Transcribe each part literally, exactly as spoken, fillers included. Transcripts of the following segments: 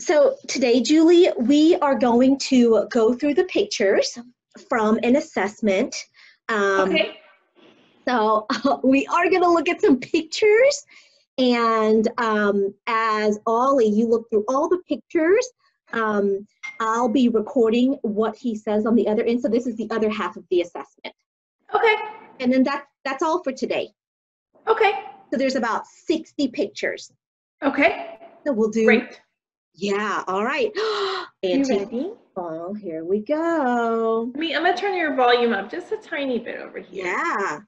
So today, Julie, we are going to go through the pictures from an assessment. Um, okay. So uh, we are going to look at some pictures. And um, as Ollie, you look through all the pictures. Um, I'll be recording what he says on the other end. So this is the other half of the assessment. Okay. And then that, that's all for today. Okay. So there's about sixty pictures. Okay. So we'll do. Great. Yeah. All right. And you ready? Oh, here we go. I mean, I'm going to turn your volume up just a tiny bit over here. Yeah.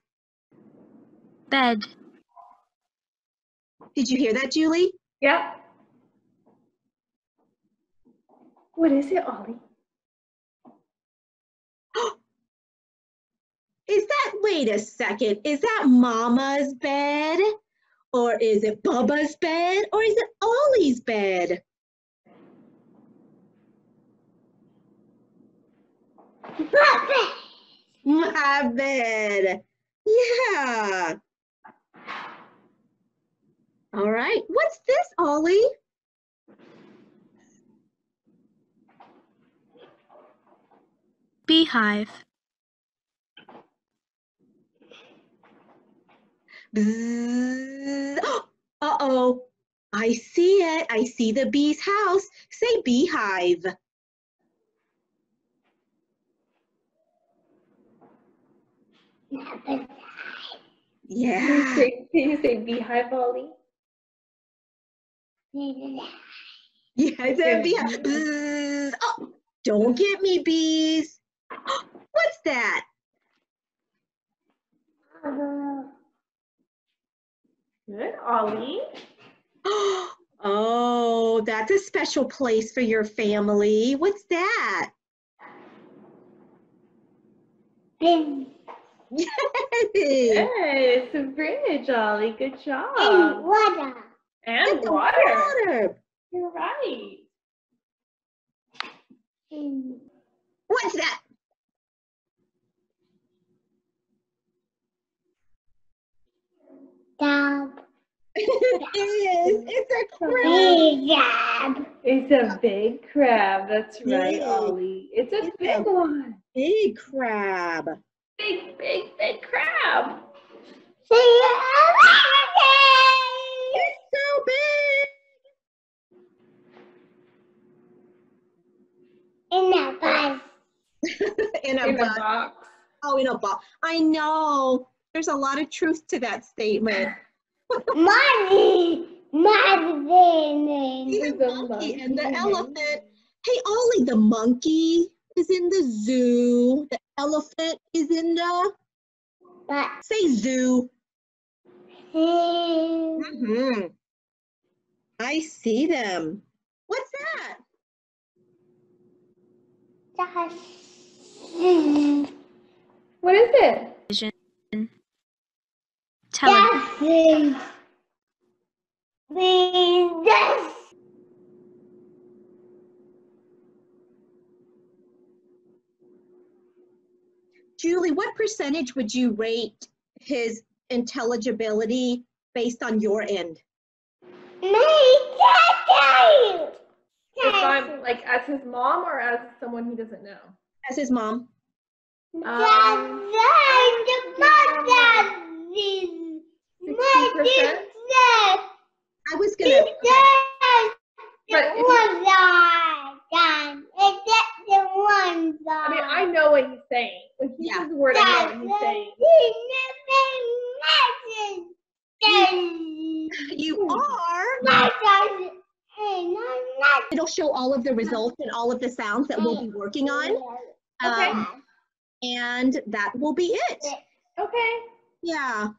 Bed. Did you hear that, Julie? Yeah. What is it, Ollie? Is that, wait a second, is that Mama's bed? Or is it Bubba's bed? Or is it Ollie's bed? My bed! My bed. Yeah. All right. What's this, Ollie? Beehive. Uh-oh. I see it. I see the bee's house. Say beehive. Yeah. Can you say, can you say beehive, Ollie? Yeah, I said beehive. Oh, don't get me, bees. What's that? Good, Ollie. Oh, that's a special place for your family. What's that? Yes, yes, a bridge, Ollie. Good job. And water. And water. water. You're right. What's that? Dab. It is. It's a crab. Big crab. It's a big crab. That's right, big. Ollie. It's a it's big a one. Big crab. Big, big, big crab. It's so big. In a box. in a, in box. a box. Oh, in a box. I know. There's a lot of truth to that statement. Money! Money! The monkey and the elephant. Hey, Ollie, the monkey is in the zoo. The elephant is in the... But. Say zoo. Mm-hmm. I see them. What's that? What is it? Television. Yes. Julie, what percentage would you rate his intelligibility based on your end? Me, can't tell you. If I'm like as his mom or as someone he doesn't know? As his mom. Um, I was gonna. Okay. But if you, I mean, I know what he's saying. When he uses the word, I know what he's saying. You are. It'll show all of the results and all of the sounds that we'll be working on. Okay. Um, and that will be it. Okay. Yeah.